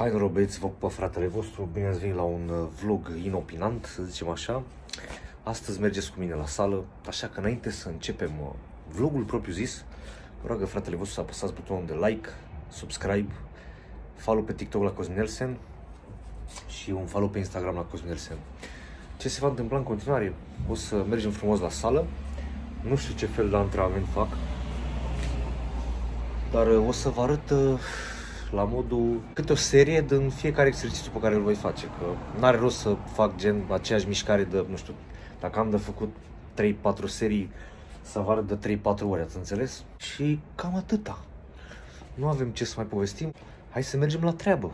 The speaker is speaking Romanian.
Hai băieți, vă pupa fratele vostru, bine ați venit la un vlog inopinant, să zicem așa. Astăzi mergeți cu mine la sală, așa că înainte să începem vlogul propriu zis, vă rog fratele vostru să apăsați butonul de like, subscribe, follow pe TikTok la Cosminelsen și un follow pe Instagram la Cosminelsen. Ce se va întâmpla în continuare? O să mergem frumos la sală, nu știu ce fel de antrenament fac, dar o să vă arăt la modul câte o serie din fiecare exercițiu pe care îl voi face, că n-are rost să fac gen aceeași mișcare de, nu știu, dacă am de făcut 3-4 serii să vă arăt de 3-4 ore, ați înțeles? Și cam atâta. Nu avem ce să mai povestim, hai să mergem la treabă.